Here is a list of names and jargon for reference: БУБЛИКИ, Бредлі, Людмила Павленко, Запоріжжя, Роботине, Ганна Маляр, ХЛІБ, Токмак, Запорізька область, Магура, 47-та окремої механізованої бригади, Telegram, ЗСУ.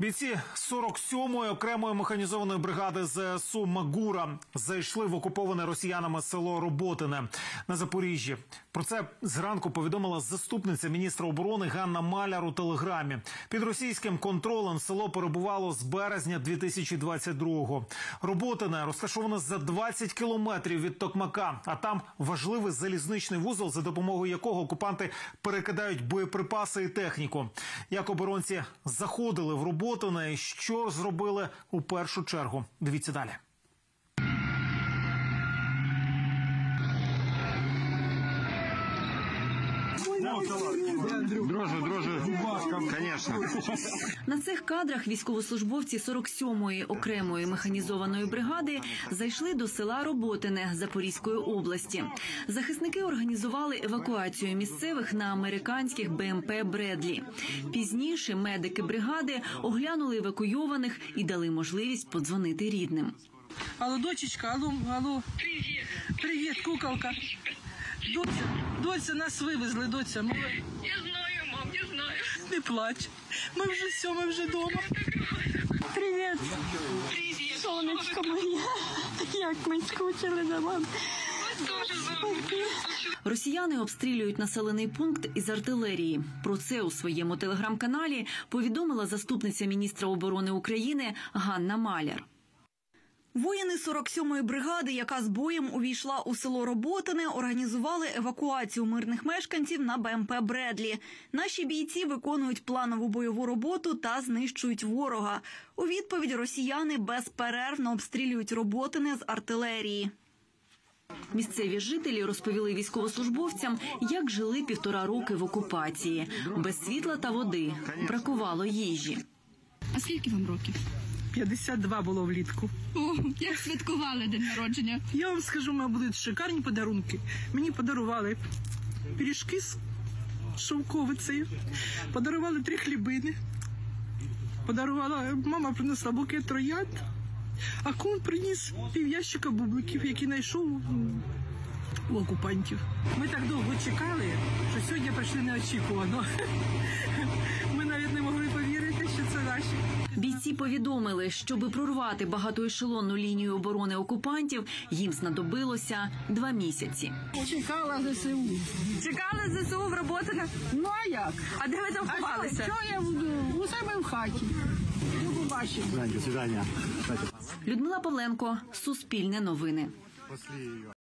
Бійці 47-ї окремої механізованої бригади ЗСУ «Магура» зайшли в окуповане росіянами село Роботине на Запоріжжі. Про це зранку повідомила заступниця міністра оборони Ганна Маляр у телеграмі. Під російським контролем село перебувало з березня 2022-го. Роботине розташоване за 20 кілометрів від Токмака, а там важливий залізничний вузол, за допомогою якого окупанти перекидають боєприпаси і техніку. Як оборонці заходили в Роботине і що зробили у першу чергу? Дивіться далі. Дрожжи, конечно. На цих кадрах військовослужбовці 47-ї окремої механізованої бригади зайшли до села Роботине Запорізької області. Захисники організували евакуацію місцевих на американських БМП «Бредлі». Пізніше медики бригади оглянули евакуйованих і дали можливість подзвонити рідним. Алло, дочечка, алло. Привіт. Привіт, куколка. Доця, нас вивезли, доця. Ми... Я знаю, мам, я знаю. Не плач. Ми вже все, ми вже вдома. Привіт. Привіт. Сонечко моє. Як ми скучили за вами. Росіяни обстрілюють населений пункт із артилерії. Про це у своєму телеграм-каналі повідомила заступниця міністра оборони України Ганна Маляр. Воїни 47-ї бригади, яка з боєм увійшла у село Роботине, організували евакуацію мирних мешканців на БМП «Бредлі». Наші бійці виконують планову бойову роботу та знищують ворога. У відповідь росіяни безперервно обстрілюють Роботине з артилерії. Місцеві жителі розповіли військовослужбовцям, як жили півтора роки в окупації. Без світла та води. Бракувало їжі. А скільки вам років? 52 було влітку. О, як святкували день народження? Я вам скажу, у мене були шикарні подарунки. Мені подарували пиріжки з шовковицею, подарували 3 хлібини, подарувала, мама принесла букет троянд, а кум приніс пів'ящика бубликів, який знайшов у окупантів. Ми так довго чекали, що сьогодні прийшли неочікувано. Ми навіть не могли повірити, що це наші. Бійці повідомили, щоби прорвати багатоешелонну лінію оборони окупантів, їм знадобилося 2 місяці. Чекала ЗСУ. Чекали ЗСУ в Роботине? Ну а як? А де ви там ховалися? Що я у себе в хаті. Не побачив. Людмила Павленко, Суспільне новини.